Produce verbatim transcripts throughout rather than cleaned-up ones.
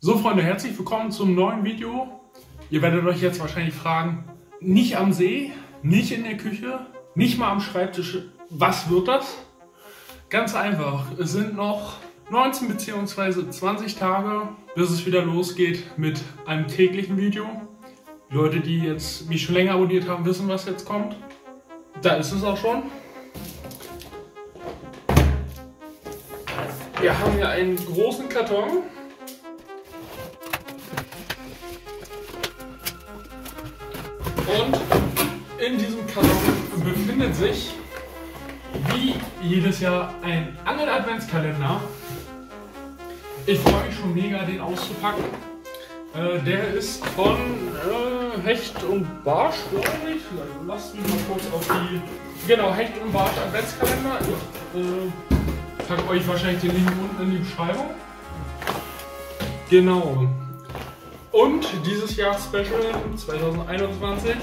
So Freunde, herzlich willkommen zum neuen Video. Ihr werdet euch jetzt wahrscheinlich fragen, nicht am See, nicht in der Küche, nicht mal am Schreibtisch, was wird das? Ganz einfach, es sind noch neunzehn bzw. zwanzig Tage, bis es wieder losgeht mit einem täglichen Video. Die Leute, die jetzt mich schon länger abonniert haben, wissen, was jetzt kommt. Da ist es auch schon. Wir haben hier einen großen Karton. Und in diesem Karton befindet sich, wie jedes Jahr, ein Angel-Adventskalender. Ich freue mich schon mega, den auszupacken. Äh, der ist von äh, Hecht und Barsch, glaube ich. Lasst mich mal kurz auf die... Genau, Hecht und Barsch Adventskalender. Ich äh, packe euch wahrscheinlich den Link unten in die Beschreibung. Genau. Und dieses Jahr Special zwanzig einundzwanzig,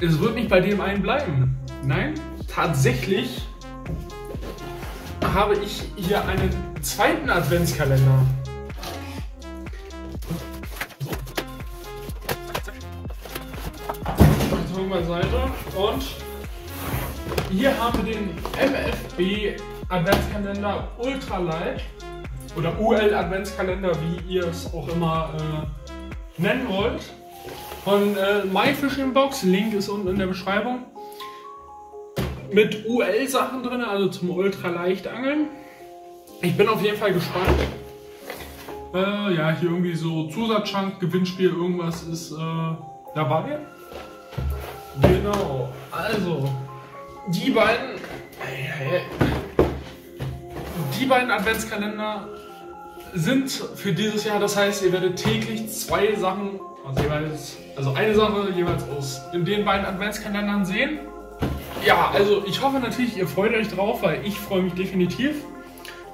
es wird nicht bei dem einen bleiben. Nein, tatsächlich habe ich hier einen zweiten Adventskalender. Ich mache mal Seite und hier haben wir den M F B Adventskalender Ultra Light. Oder U L Adventskalender, wie ihr es auch immer äh, nennen wollt. Von äh, My Fishing Box, Link ist unten in der Beschreibung. Mit U L Sachen drin, also zum Ultraleichtangeln. Ich bin auf jeden Fall gespannt. Äh, ja, hier irgendwie so Zusatzschank, Gewinnspiel, irgendwas ist äh, dabei. Genau, also die beiden... Die beiden Adventskalender sind für dieses Jahr, das heißt, ihr werdet täglich zwei Sachen, also, jeweils, also eine Sache jeweils aus in den beiden Adventskalendern sehen. Ja, also ich hoffe natürlich, ihr freut euch drauf, weil ich freue mich definitiv,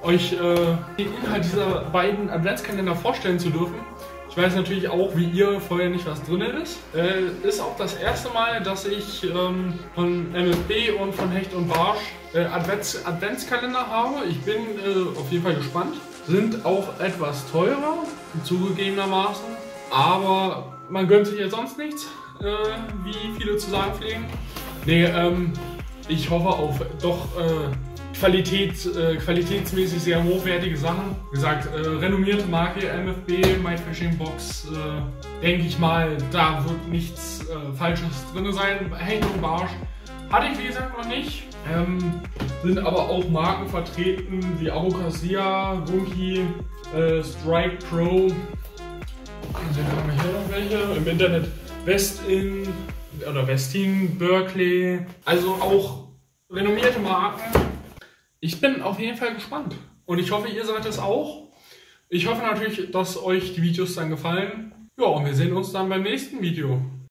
euch äh, den Inhalt dieser beiden Adventskalender vorstellen zu dürfen. Ich weiß natürlich auch, wie ihr vorher nicht, was drin ist. Äh, ist auch das erste Mal, dass ich ähm, von M F B und von Hecht und Barsch äh, Advents Adventskalender habe. Ich bin äh, auf jeden Fall gespannt. Sind auch etwas teurer, zugegebenermaßen. Aber man gönnt sich ja sonst nichts, äh, wie viele zu sagen pflegen. Nee, ähm, ich hoffe auf doch... Äh, Qualität, äh, qualitätsmäßig sehr hochwertige Sachen. Wie gesagt, äh, renommierte Marke, M F B, My Fishing Box, äh, denke ich mal, da wird nichts äh, Falsches drin sein. Hecht und Barsch hatte ich, wie gesagt, noch nicht. Ähm, sind aber auch Marken vertreten wie Avocasia, Gunki, äh, Strike Pro. Also, da haben wir hier noch welche. Im Internet Westin oder Westin, Berkeley. Also auch renommierte Marken. Ich bin auf jeden Fall gespannt und ich hoffe, ihr seid es auch. Ich hoffe natürlich, dass euch die Videos dann gefallen. Ja, und wir sehen uns dann beim nächsten Video.